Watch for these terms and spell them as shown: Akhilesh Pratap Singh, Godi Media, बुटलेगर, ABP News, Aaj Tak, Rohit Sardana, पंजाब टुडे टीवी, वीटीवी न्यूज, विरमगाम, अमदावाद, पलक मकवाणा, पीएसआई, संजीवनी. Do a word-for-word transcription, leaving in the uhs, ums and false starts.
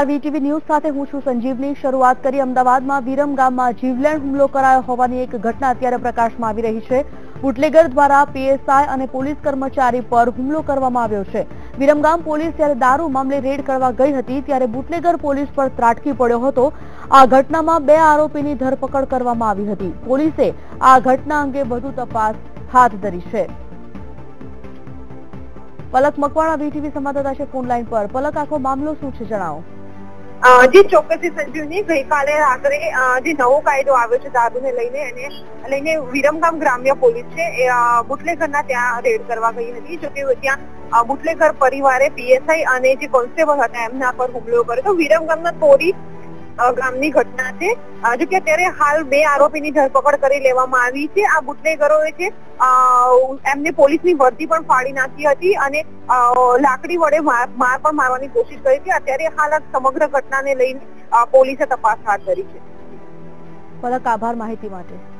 वीटीवी न्यूज साथे हूँ छू संजीवनी। शुरुआत करी अमदावाद में विरमगाम में जीवलेण हुमलो करायो होवानी एक घटना अत्यारे प्रकाश में आवी रही है। बुटलेगर द्वारा पीएसआई और पुलिस कर्मचारी पर हुमलो करवामां आव्यो छे। विरमगाम पुलिस जયારે दारू मामले रेड करवा गई थी ત્યારે बुटलेगर पुलिस पर ત્રાટકી પડ્યો હતો। आ घटना में बे आरोपी धरपकड़ करवामां आवी हती। पुलिसे आ घटना अंगे વધુ तपास हाथ धरी है। पलक मकवाणा वीटीवी संवाददाता है फोन लाइन पर। पलक, आखो मामलो शुं छे जणावो। जी चौक्कस संजीवनी, गई काले रात्रे जे नवो कायदो आव्यो छे दारूने लईने लईने विरमगाम ग्राम्य पोलीस छे बुटलेगरना त्यां रेड करवा गई हती। जो के त्यां बुटलेगर परिवारे पीएसआई अने जे कोन्स्टेबल हता एमना पर हुमलो कर्यो तो। विरमगामना तोरी गामनी घटना छे। जो के अत्यारे हाल बे आरोपीनी धरपकड़ करी लेवामां आवी छे। आ बुटलेगरोए छे एमने पोलीसनी वर्दी पण फाड़ी नाखी हती अने लाकड़ी वडे मार मार पण मारवानी कोशिश करी छे। अत्यारे हाल समग्र घटनाने लईने पोलीसे तपास हाथ धरी छे। पलक, आभार माहिती माटे।